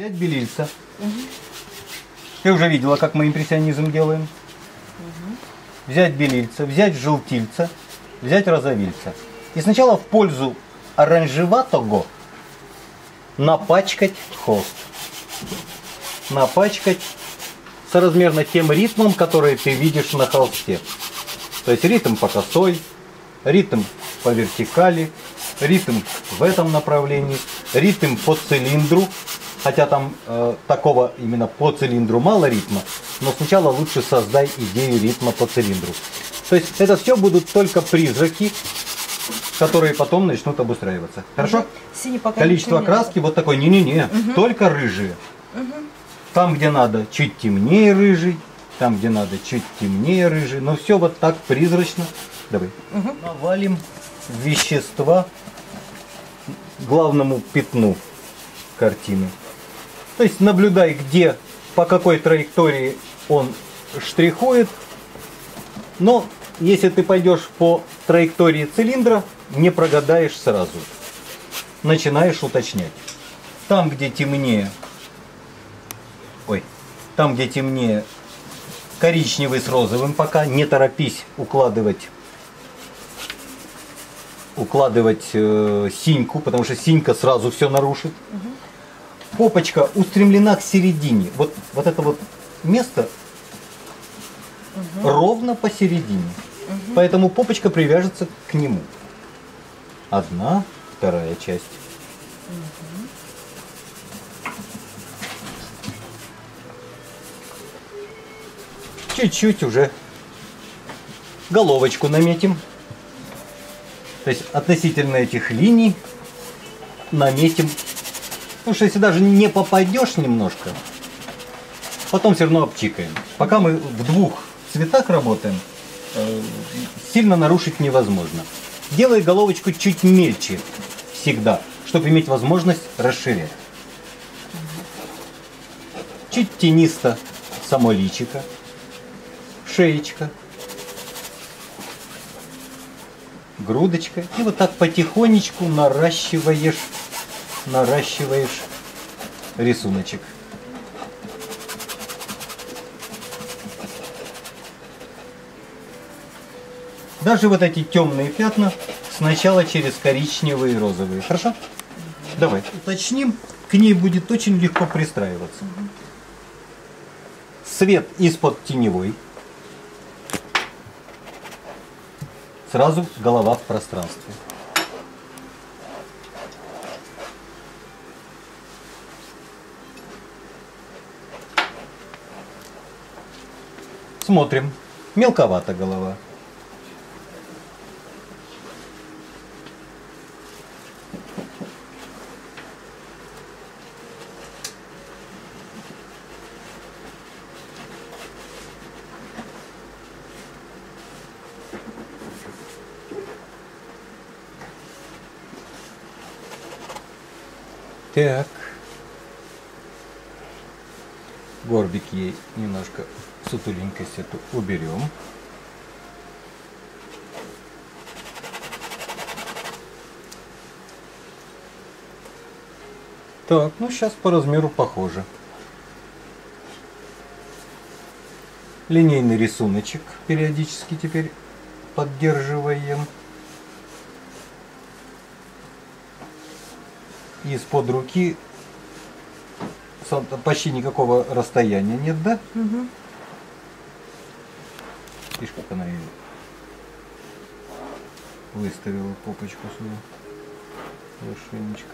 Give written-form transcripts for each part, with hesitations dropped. Взять белильца. Ты уже видела, как мы импрессионизм делаем. Взять белильца, взять желтильца, взять розовильца. И сначала в пользу оранжеватого напачкать холст. Напачкать соразмерно тем ритмом, который ты видишь на холсте. То есть ритм по косой, ритм по вертикали, ритм в этом направлении, ритм по цилиндру. Хотя там такого именно по цилиндру мало ритма, но сначала лучше создай идею ритма по цилиндру. То есть это все будут только призраки, которые потом начнут обустраиваться. Хорошо? Количество краски вот такое. Не-не-не, только рыжие. Там, где надо, чуть темнее рыжий, там, где надо, чуть темнее рыжий. Но все вот так призрачно. Давай. Навалим вещества главному пятну картины. То есть наблюдай, где, по какой траектории он штрихует. Но если ты пойдешь по траектории цилиндра, не прогадаешь сразу. Начинаешь уточнять. Там, где темнее, коричневый с розовым, пока не торопись укладывать синьку, потому что синька сразу все нарушит. Попочка устремлена к середине. Вот это вот место ровно посередине. Поэтому попочка привяжется к нему. Одна, вторая часть. Чуть-чуть уже головочку наметим. То есть относительно этих линий наметим. Потому что если даже не попадешь немножко, потом все равно обчикаем. Пока мы в двух цветах работаем, сильно нарушить невозможно. Делай головочку чуть мельче всегда, чтобы иметь возможность расширять. Чуть тенисто само личико, шеечка, грудочка. И вот так потихонечку наращиваешь рисуночек. Даже вот эти темные пятна сначала через коричневые и розовые. Хорошо? Давай уточним. К ней будет очень легко пристраиваться. Свет из-под теневой. Сразу голова в пространстве. Смотрим. Мелковата голова. Так. Горбик ей немножко, сутуленькость эту уберем. Так, ну сейчас по размеру похоже. Линейный рисуночек периодически теперь поддерживаем. Из-под руки почти никакого расстояния нет, да? Видишь, как она ее выставила, попочку сюда. Лошенечка.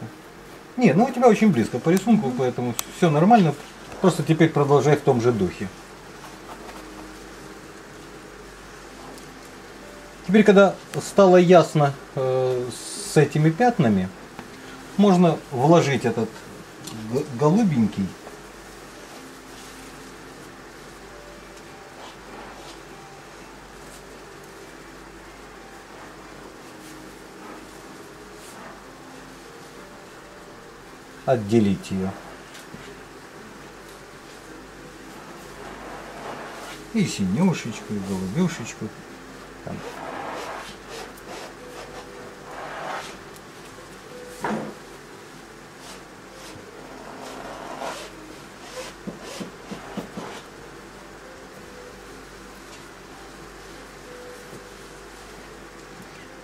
Не, ну у тебя очень близко по рисунку, поэтому все нормально. Просто теперь продолжай в том же духе. Теперь, когда стало ясно с этими пятнами, можно вложить этот голубенький . Отделить ее и синюшечку, и голубюшечку.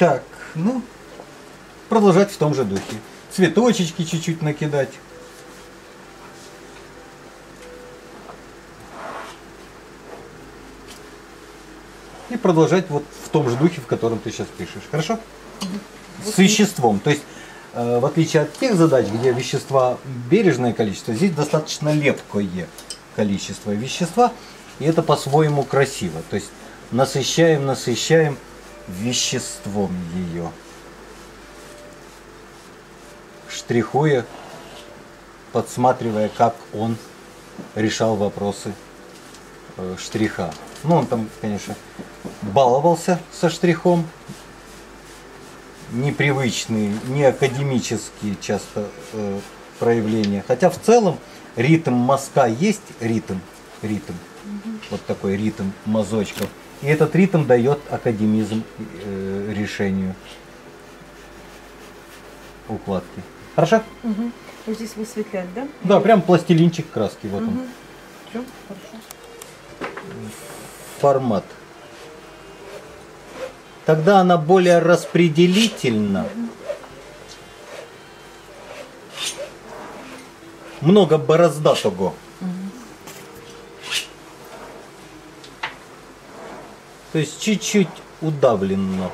Так, ну, продолжать в том же духе. Цветочечки чуть-чуть накидать. И продолжать вот в том же духе, в котором ты сейчас пишешь. Хорошо? С веществом. То есть, в отличие от тех задач, где вещества бережное количество, здесь достаточно лепкое количество вещества. И это по-своему красиво. То есть, насыщаем, насыщаем веществом ее. Штрихуя, подсматривая, как он решал вопросы штриха. Ну, он там, конечно, баловался со штрихом. Непривычные, неакадемические часто проявления. Хотя в целом ритм мазка есть, ритм. Вот такой ритм мазочков. И этот ритм дает академизм решению укладки. Хорошо? Угу. Вот здесь высветлять, да? Да, прям пластилинчик краски. Вот он. Все, хорошо. Формат. Тогда она более распределительна. Много бороздатого. То есть чуть-чуть удавленно.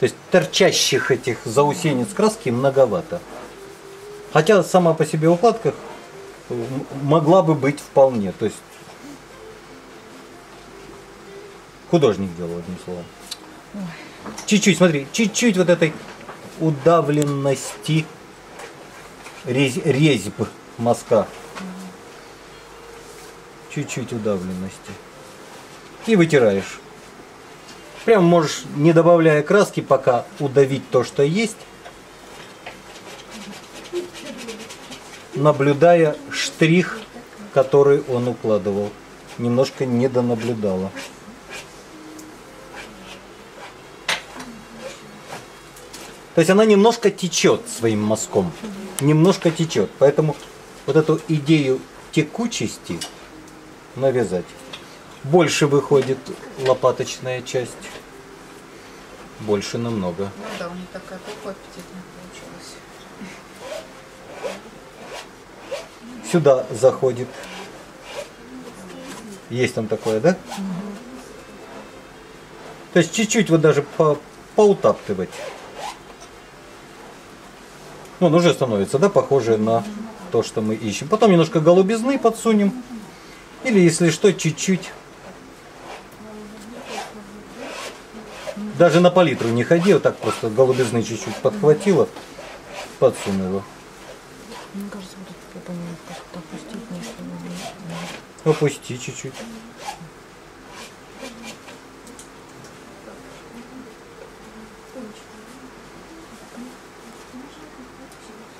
То есть торчащих этих заусениц краски многовато. Хотя сама по себе укладка могла бы быть вполне. То есть художник делал, одним словом. Чуть-чуть, смотри, чуть-чуть вот этой удавленности резьб мазка. Чуть-чуть удавленности. И вытираешь. Прям можешь, не добавляя краски, пока удавить то, что есть, наблюдая штрих, который он укладывал. Немножко недонаблюдала. То есть она немножко течет своим мазком. Немножко течет. Поэтому вот эту идею текучести навязать. Больше выходит лопаточная часть. Больше намного. Ну да, у них такая кукла аппетитная получилась. Сюда заходит. Есть там такое, да? Угу. То есть чуть-чуть вот даже поутаптывать. Ну, он уже становится, да, похоже на то, что мы ищем. Потом немножко голубизны подсунем. Или, если что, чуть-чуть. Даже на палитру не ходи, вот так просто голубизны чуть-чуть подхватила, подсунула. Мне кажется, будет опустить нечто. Опусти чуть-чуть.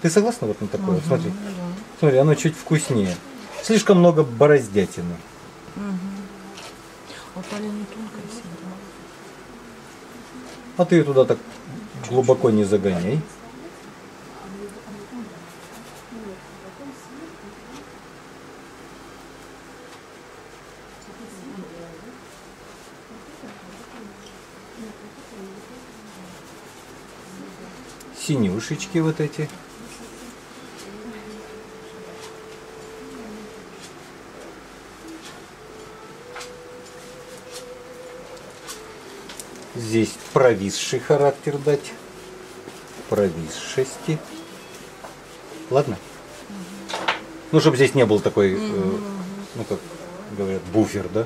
Ты согласна вот на такое? Угу. Смотри, смотри, оно чуть вкуснее. Слишком много бороздятины. Угу. А ты ее туда так глубоко не загоняй. Синюшечки вот эти. Здесь провисший характер дать. Провисшести. Ладно? Ну, чтобы здесь не был такой, ну, как говорят, буфер, да?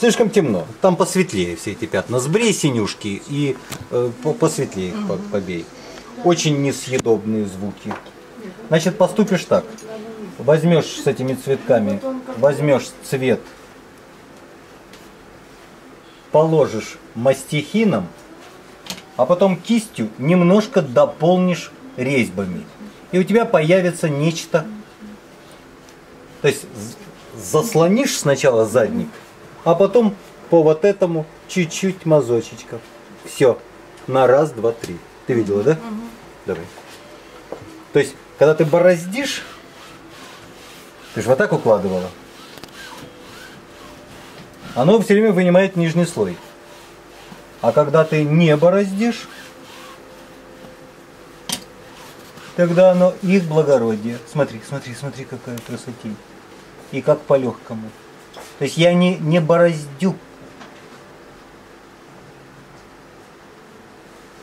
Слишком темно. Там посветлее все эти пятна. Сбрей синюшки и посветлее побей. Очень несъедобные звуки. Значит, поступишь так. Возьмешь с этими цветками, возьмешь цвет, положишь мастихином, а потом кистью немножко дополнишь резьбами. И у тебя появится нечто. То есть заслонишь сначала задник, а потом по вот этому чуть-чуть мазочечков. Все. На раз, два, три. Ты видела, да? Угу. Давай. То есть, когда ты бороздишь, ты же вот так укладывала. оно все время вынимает нижний слой. А когда ты не бороздишь, тогда оно их благородие. Смотри, смотри, смотри, какая красотень. И как по-легкому. То есть я не бороздю.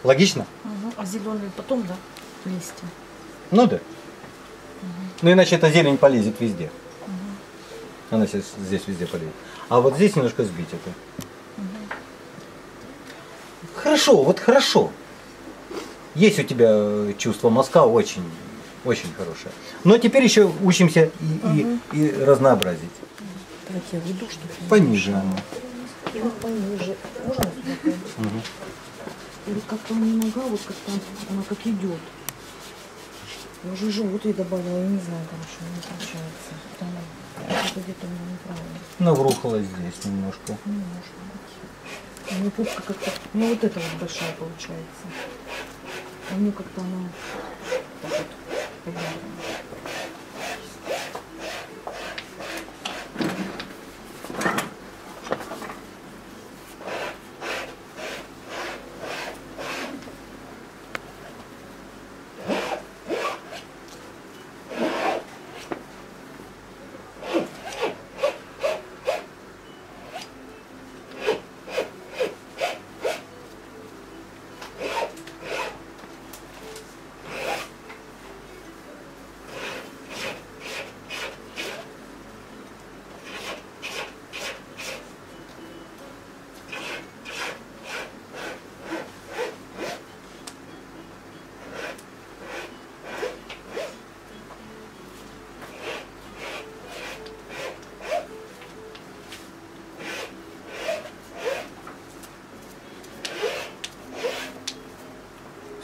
Логично? Угу. А зеленые потом, да, листья? Ну да. Угу. Ну иначе эта зелень полезет везде. Угу. Она сейчас здесь везде полезет. А вот здесь немножко сбить это. Угу. Хорошо, вот хорошо. Есть у тебя чувство мазка очень, очень хорошее. Но теперь еще учимся и разнообразить. Так, я веду, чтобы... Пониже оно. Вот пониже. Можно сюда? Угу. Или как-то не нога, вот как-то она как идет. Я уже живут и добавила, я не знаю, короче, не получается. Она где-то у меня неправильно. Наврухалась здесь немножко. Не может быть. У меня попка как-то... Ну вот эта вот большая получается. А мне как-то она так вот повернула.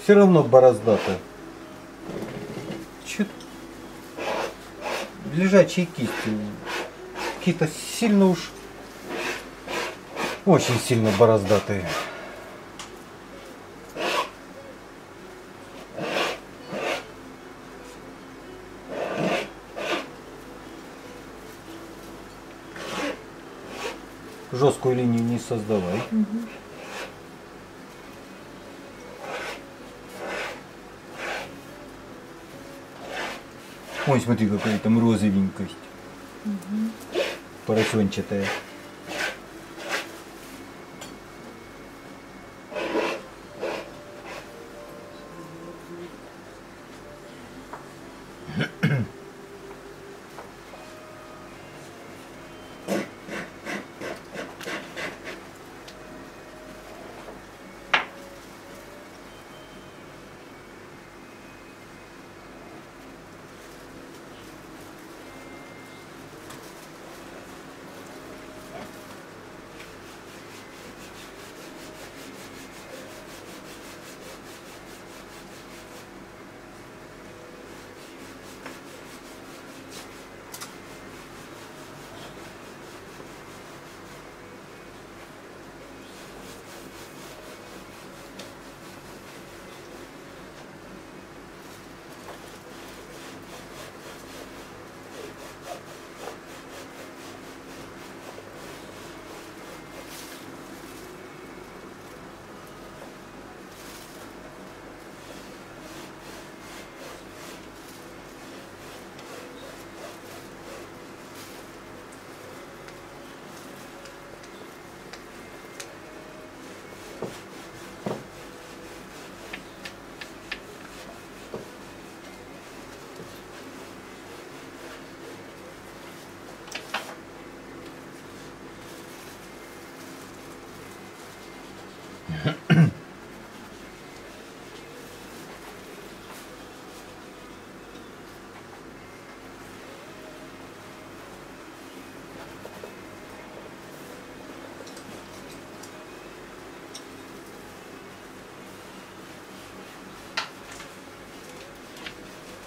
Все равно борозда-то. Чё-то лежачие кисти какие-то сильно уж, очень сильно бороздатые. Жесткую линию не создавай. Ой, смотри, какая там розовенькость. Угу. Поросенчатая.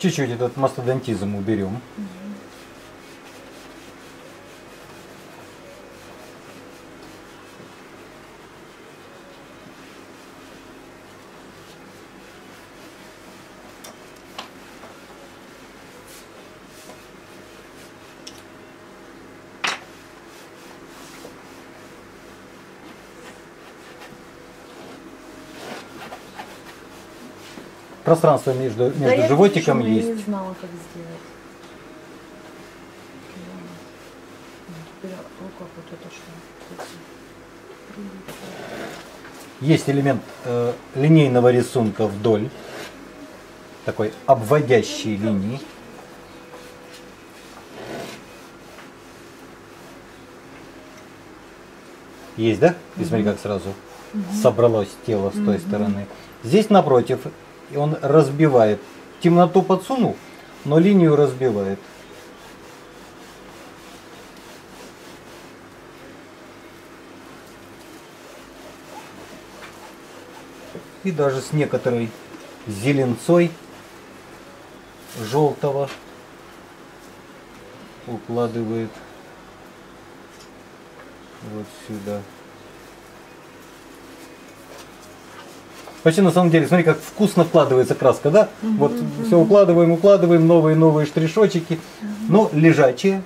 Чуть-чуть этот мастодонтизм уберем. пространство между животиком есть. Я не знала, как сделать. Есть элемент линейного рисунка вдоль такой обводящей линии. Есть, да? И смотри, как сразу собралось тело с той стороны. Здесь напротив, он разбивает. Темноту подсунул, но линию разбивает. И даже с некоторой зеленцой желтого укладывает вот сюда. Вообще, на самом деле, смотри, как вкусно вкладывается краска, да? Вот все укладываем, укладываем, новые штришочки, но лежачие.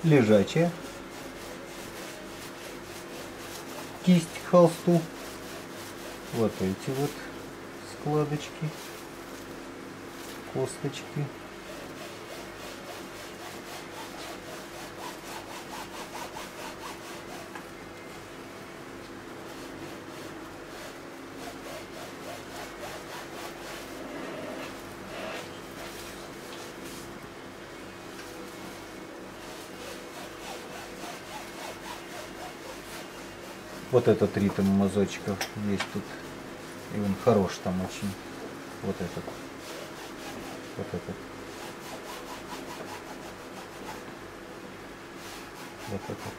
Кисть к холсту. Вот эти вот складочки, косточки. Вот этот ритм мазочков есть тут. И он хорош там очень. Вот этот. Вот этот. Вот этот.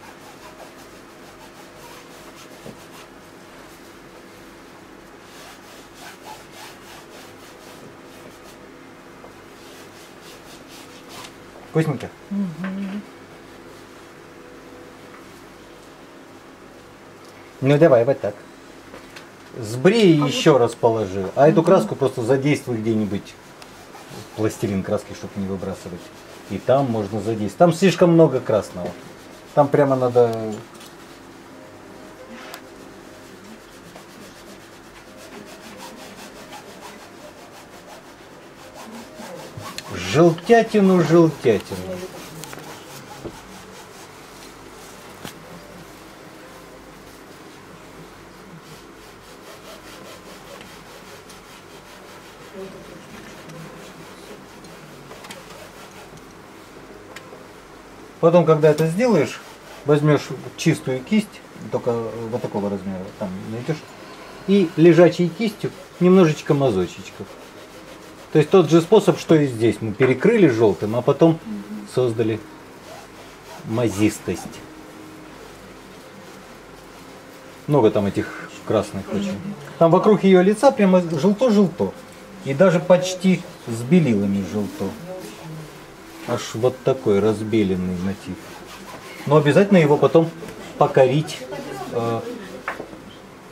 Вкусненько? Ну давай, вот так. Сбрей и еще раз положи. А эту краску просто задействуй где-нибудь. Пластилин краски, чтобы не выбрасывать. И там можно задействовать. Там слишком много красного. Там прямо надо... Желтятину. Потом, когда это сделаешь, возьмешь чистую кисть, только вот такого размера там найдешь, и лежачей кистью немножечко мазочечков. То есть тот же способ, что и здесь. Мы перекрыли желтым, а потом создали мазистость. Много там этих красных очень. Там вокруг ее лица прямо желто-желто. И даже почти с белилами желто. Аж вот такой разбеленный мотив. Но обязательно его потом покорить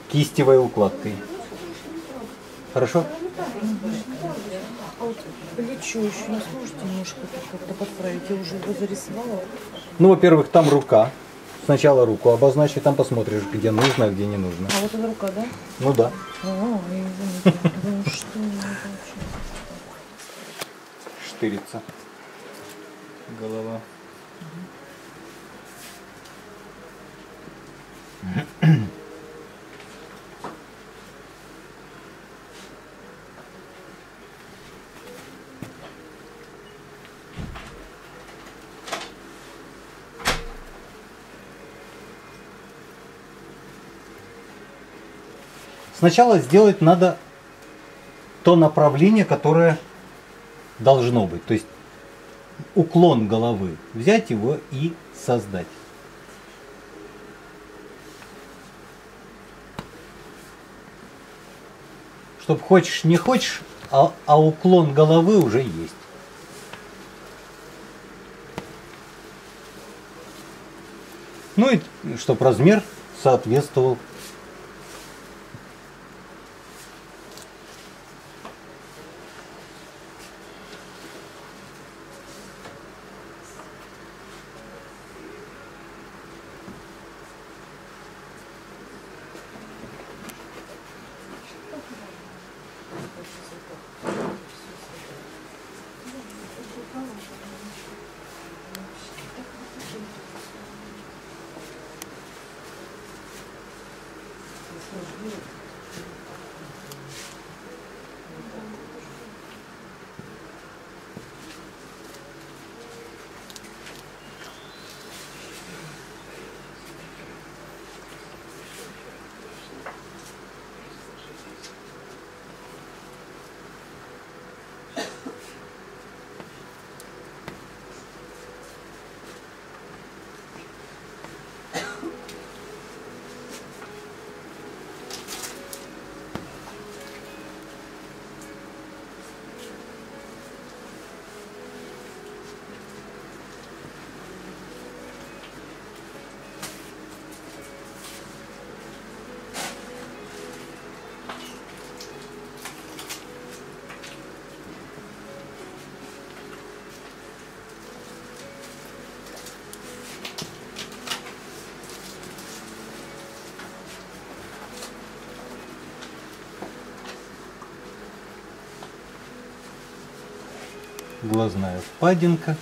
кистевой укладкой. Хорошо? А вот плечо еще не сможете немножко как-то подправить? Я уже его зарисовала. Ну, во-первых, там рука. Сначала руку обозначь, и там посмотришь, где нужно, а где не нужно. А вот эта рука, да? Ну да. Я не знаю, что не получается. Штырится. Голова. Сначала сделать надо то направление, которое должно быть. То есть уклон головы, взять его и создать. Чтоб хочешь, не хочешь, а уклон головы уже есть. Ну и чтоб размер соответствовал. глазная впадинка.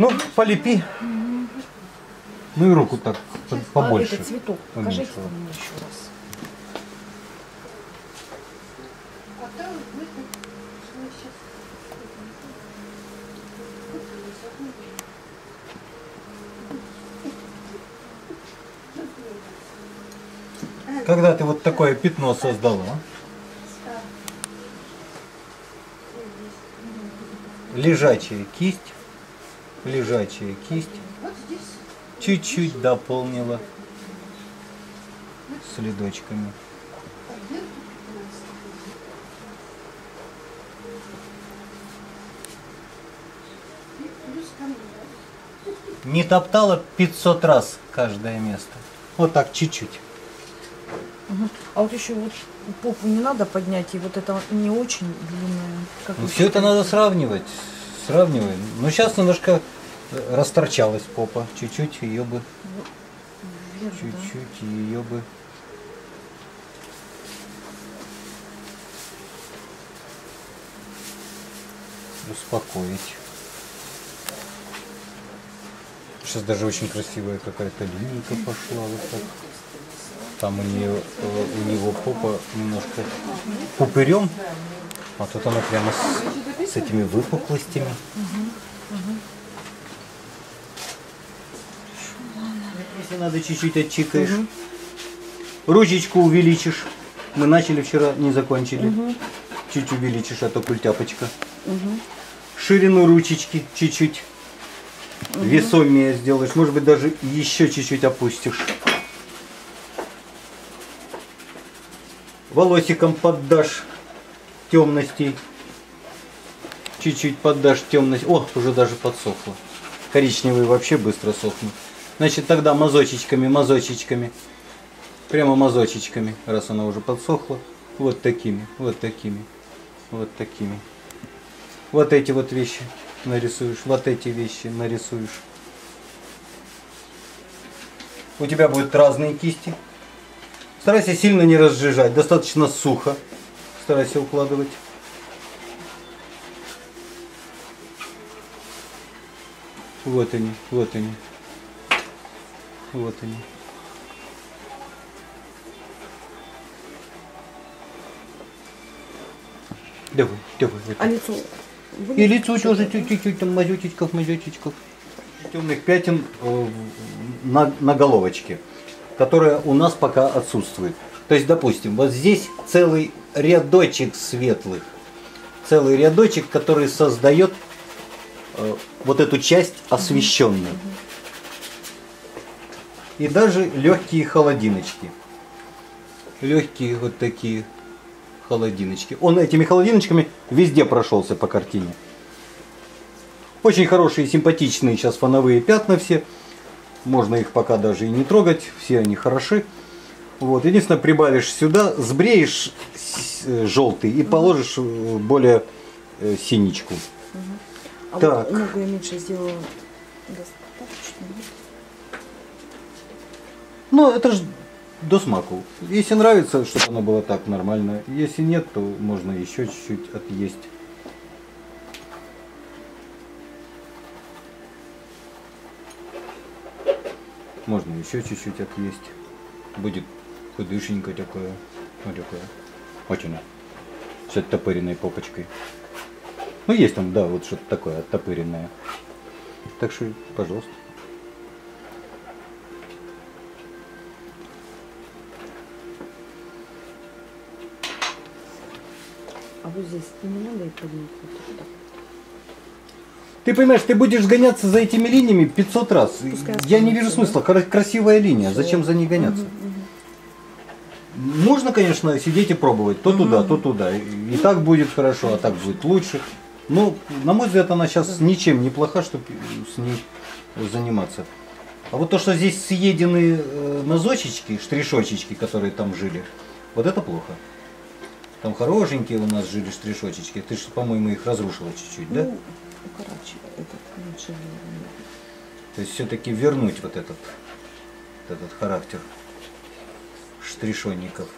Ну, полепи. Ну и руку так сейчас побольше. Это цветок. Покажите мне еще раз. Когда ты вот такое пятно создала, лежачая кисть чуть-чуть дополнила следочками. Не топтала 500 раз каждое место. Вот так чуть-чуть. А вот еще вот попу не надо поднять, и вот это не очень длинное. Как ну, все это надо сравнивать. Сравниваем. Но сейчас немножко расторчалась попа. Чуть-чуть ее бы. Чуть-чуть ее бы. Успокоить. Сейчас даже очень красивая какая-то линейка пошла вот так. Там у него попа немножко пупырем, а тут она прямо с этими выпуклостями. Если надо, чуть-чуть отчикаешь. Ручечку увеличишь. Мы начали вчера, не закончили. Чуть увеличишь, а то культяпочка. Ширину ручечки чуть-чуть весомее сделаешь. Может быть, даже еще чуть-чуть опустишь. Волосиком поддашь темностей. Чуть-чуть поддашь темность. О, уже даже подсохло. Коричневые вообще быстро сохнут. Значит, тогда мазочечками. Прямо мазочечками, раз она уже подсохла. Вот такими. Вот эти вот вещи нарисуешь. Вот эти вещи нарисуешь. У тебя будут разные кисти. Старайся сильно не разжижать, достаточно сухо старайся укладывать. Вот они. Давай. А лицо? И лицо тоже чуть-чуть, там мазетечков. Темных пятен на головочке, которая у нас пока отсутствует. То есть, допустим, вот здесь целый рядочек светлых. Целый рядочек, который создает вот эту часть освещенную. И даже легкие холодиночки. Легкие вот такие холодиночки. Он этими холодиночками везде прошелся по картине. Очень хорошие, симпатичные сейчас фоновые пятна все. Можно их пока даже и не трогать, все они хороши. Вот. Единственное, прибавишь сюда, сбреешь желтый и положишь более синичку. А так. Вот ногу я меньше сделала достаточно. Ну, это же до смаку. Если нравится, чтобы она была так нормально. Если нет, то можно еще чуть-чуть отъесть. Можно еще чуть-чуть отъесть. Будет худышенькая такая. Вот такая. Вот она. С оттопыренной попочкой. Ну, есть там, да, вот что-то такое оттопыренное. Так что, пожалуйста. А вот здесь не надо и поднять вот так. Ты понимаешь, ты будешь гоняться за этими линиями 500 раз. Пускай я не вижу смысла. Да? Красивая линия. Все. Зачем за ней гоняться? Угу. Можно, конечно, сидеть и пробовать. То туда, то туда. И так будет хорошо, а так будет лучше. Но, на мой взгляд, она сейчас ничем не плоха, чтобы с ней заниматься. А вот то, что здесь съедены нозочечки, штришочечки, которые там жили, вот это плохо. Там хорошенькие у нас жили штришочечки. Ты же, по-моему, их разрушила чуть-чуть, да? Короче, этот лучше. То есть все-таки вернуть вот этот характер штришонников.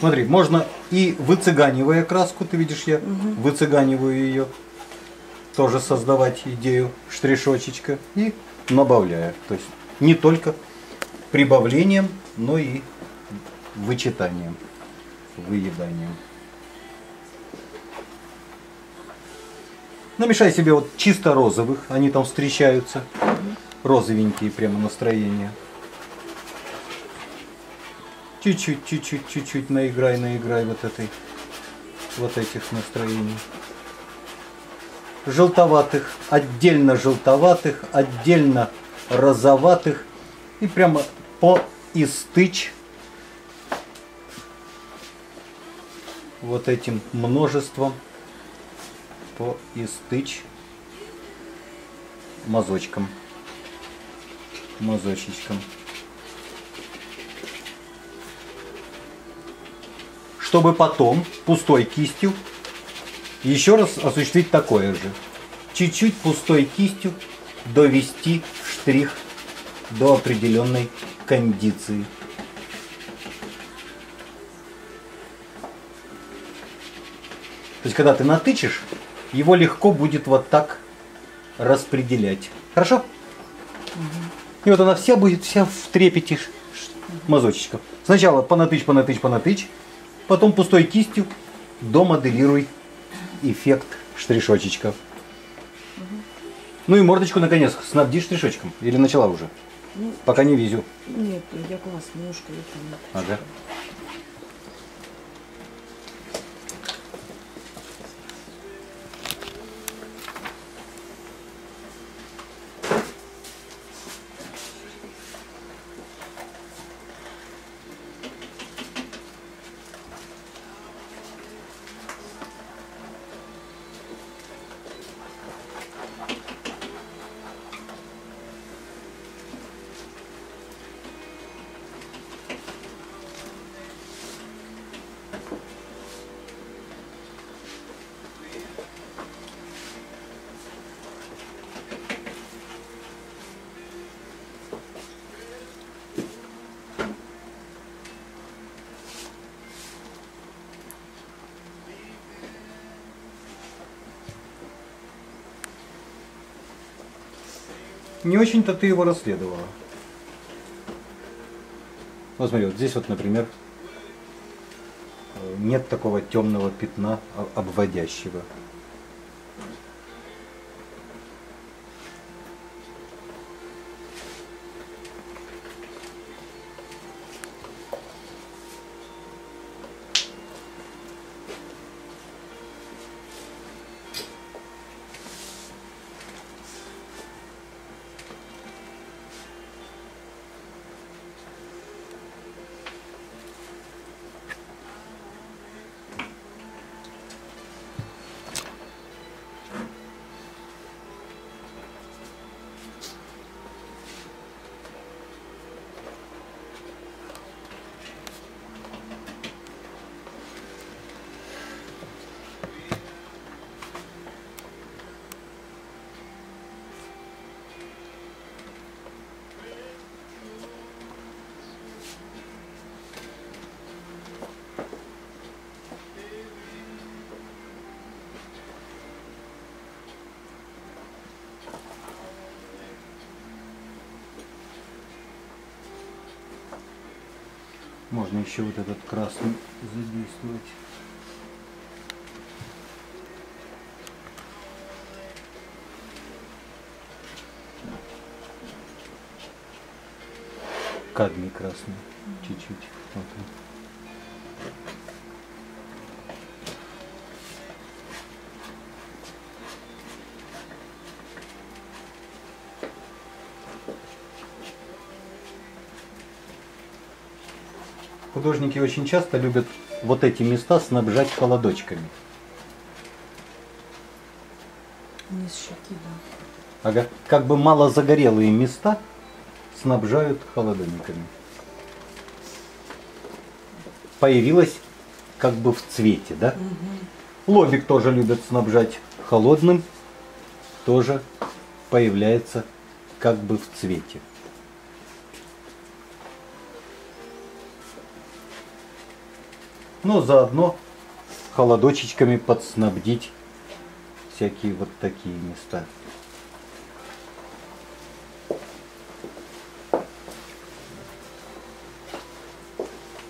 Смотри, можно и выцыганивая краску, ты видишь, я выцыганиваю ее, тоже создавать идею штришочечка и добавляя. То есть не только прибавлением, но и вычитанием, выеданием. Намешай себе вот чисто розовых, они там встречаются, розовенькие прямо настроения. Чуть-чуть, чуть-чуть, чуть-чуть наиграй вот этих настроений. Желтоватых, отдельно желтоватых, отдельно розоватых. И прямо поистычь вот этим множеством. Поистычь мазочком. Мазочечком. Чтобы потом пустой кистью еще раз осуществить такое же. Чуть-чуть пустой кистью довести штрих до определенной кондиции. То есть, когда ты натычешь, его легко будет вот так распределять. Хорошо? И вот она вся будет, вся в трепете мазочечков. Сначала понатычь, понатычь, понатычь. Потом пустой кистью домоделируй эффект штришочечков. Ну и мордочку наконец снабди штришочком. Или начала уже? Ну, пока не везю. Нет, я у вас немножко. Ага. Не очень-то ты его расследовала. Вот смотри, вот здесь вот, например, нет такого темного пятна обводящего. Можно еще вот этот красный задействовать. Кадмий красный, чуть-чуть. Вот. Художники очень часто любят вот эти места снабжать холодочками. Низ щеки, да. Ага. Как бы мало загорелые места снабжают холодильниками. Появилась как бы в цвете, да? Угу. Лобик тоже любят снабжать холодным, тоже появляется как бы в цвете. Но заодно холодочечками подснабдить всякие вот такие места.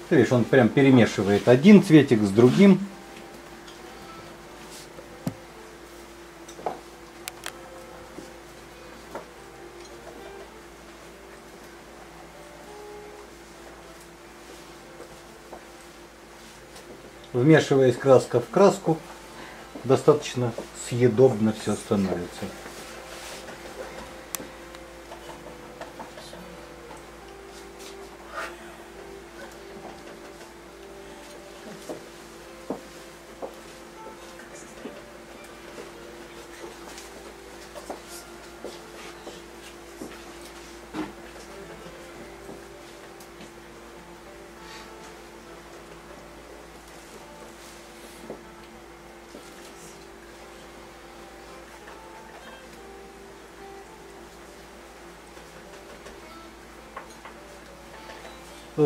Ты видишь, он прям перемешивает один цветик с другим. Вмешиваясь краска в краску, достаточно съедобно все становится.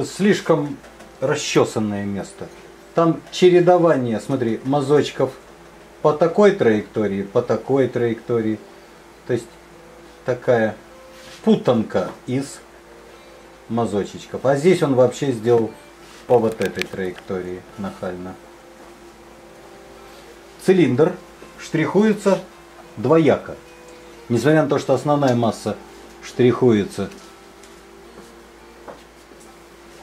Слишком расчесанное место. Там чередование, смотри, мазочков по такой траектории, по такой траектории. То есть такая путанка из мазочечков. А здесь он вообще сделал по вот этой траектории нахально. Цилиндр штрихуется двояко. Несмотря на то, что основная масса штрихуется.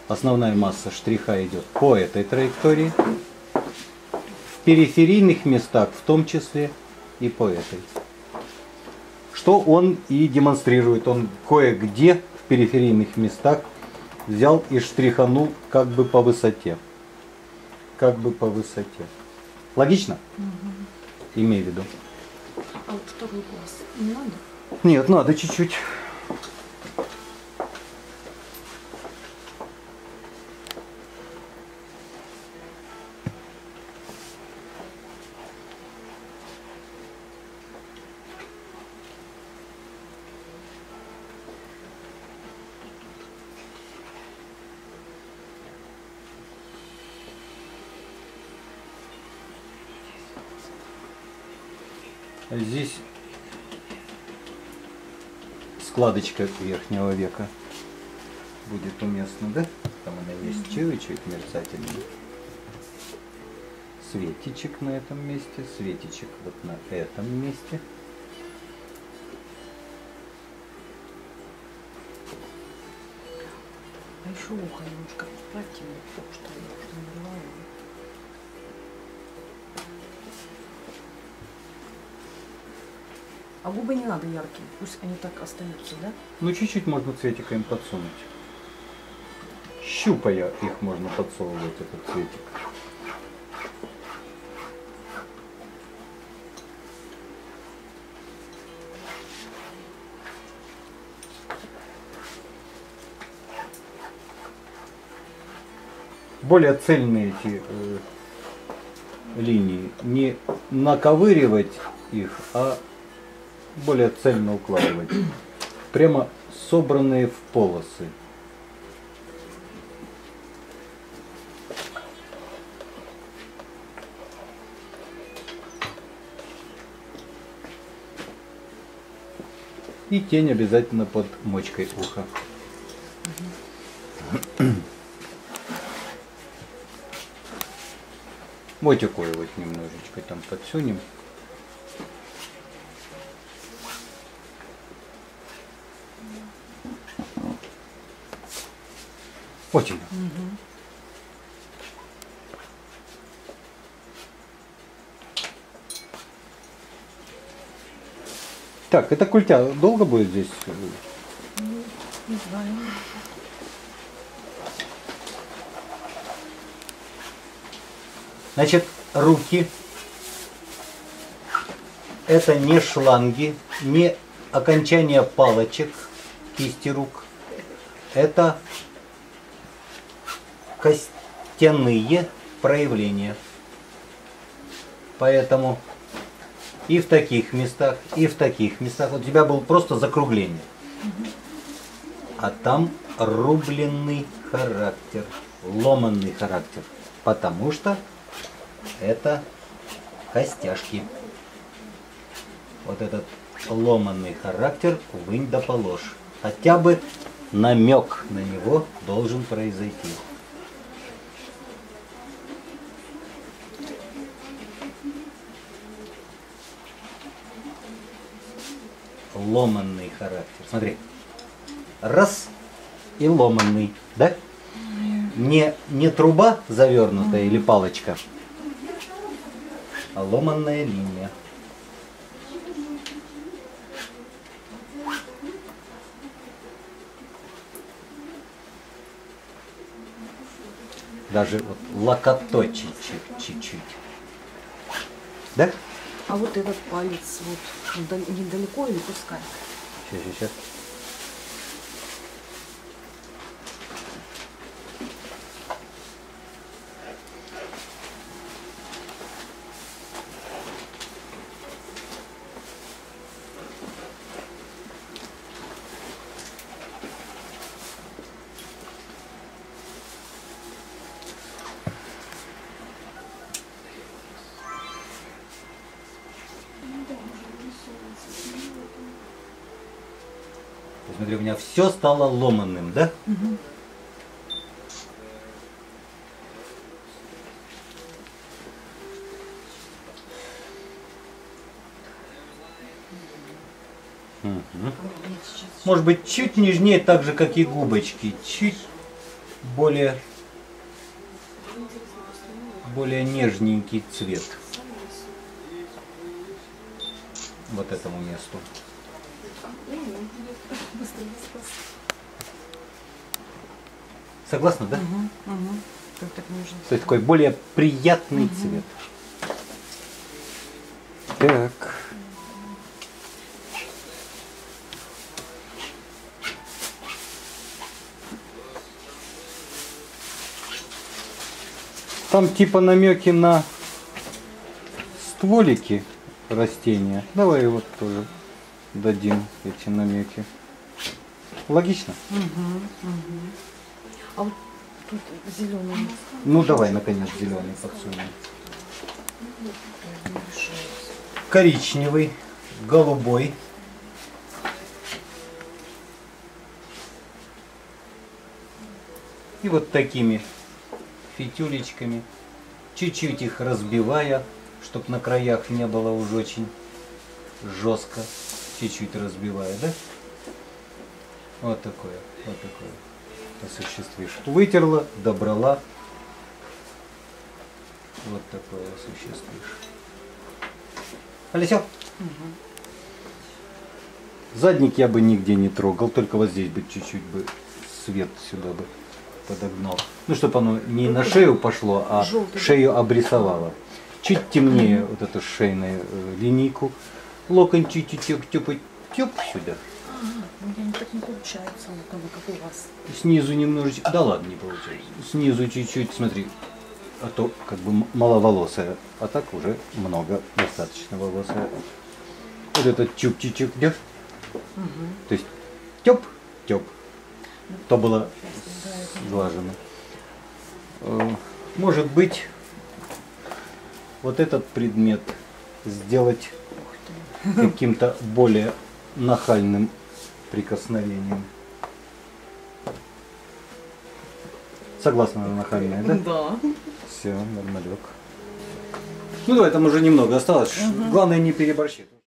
Основная масса штриха идет по этой траектории. В периферийных местах, в том числе и по этой. Что он и демонстрирует. Он кое-где в периферийных местах взял и штриханул как бы по высоте. Как бы по высоте. Логично? Угу. Имей в виду. А вот второй глаз не надо? Нет, надо чуть-чуть. Здесь складочка верхнего века будет уместна, да? Там она есть, чуть-чуть мерцательный. Светичек на этом месте, светичек вот на этом месте. А еще ухо немножко вправьте, потому что я уже набиваю. А губы не надо яркие, пусть они так остаются, да? Ну, чуть-чуть можно цветика им подсунуть. Щупая их можно подсовывать, этот цветик. Более цельные эти линии. Не наковыривать их, а более цельно укладывать, прямо собранные в полосы. И тень обязательно под мочкой уха. Вот такой вот немножечко там подсунем. Вот оно. Угу. Так, эта культя долго будет здесь? Не знаю. Значит, руки — это не шланги, не окончание палочек, кисти рук. Это костяные проявления. Поэтому и в таких местах, и в таких местах. У тебя было просто закругление. А там рубленный характер, ломанный характер. Потому что это костяшки. Вот этот ломанный характер вынь да положь. Хотя бы намек на него должен произойти. Ломанный характер. Смотри. Раз и ломанный. Да? Не труба завернутая или палочка, а ломанная линия. Даже вот локоточек чуть-чуть. Да? А вот этот палец вот недалеко или пускай? Сейчас. Смотри, у меня все стало ломаным, да? Угу. Угу. Может быть, чуть нежнее, так же, как и губочки. Чуть более нежненький цвет. Вот этому месту. Согласна, да? Угу, угу. Так нужно. То есть такой более приятный цвет. Так. Там типа намеки на стволики растения. Давай вот тоже дадим эти намеки. Логично? Угу, угу. А вот тут зеленый. Ну давай наконец зеленый подсунем. Коричневый, голубой. И вот такими фитюлечками, чуть-чуть их разбивая, чтобы на краях не было уж очень жестко. Чуть-чуть разбивая, да? Вот такое осуществишь. Вытерла, добрала. Вот такое осуществишь. Олесё? Угу. Задник я бы нигде не трогал, только вот здесь бы чуть-чуть бы свет сюда бы подогнал. Ну, чтобы оно не на шею пошло, а желтый. Шею обрисовало. Чуть темнее вот эту шейную линейку. Локон чуть-чуть сюда. У меня так не получается, как у вас. Снизу немножечко, да ладно, не получается. Снизу чуть-чуть, смотри, а то как бы маловолосая, а так уже много достаточно волосая. Вот этот чубчичек, да? Угу. То есть тёп, то было сглажено. Может быть, вот этот предмет сделать каким-то более нахальным прикосновением. Согласна на нахальное, да? Да. Все, нормалек. Ну да, там уже немного осталось. Главное не переборщить.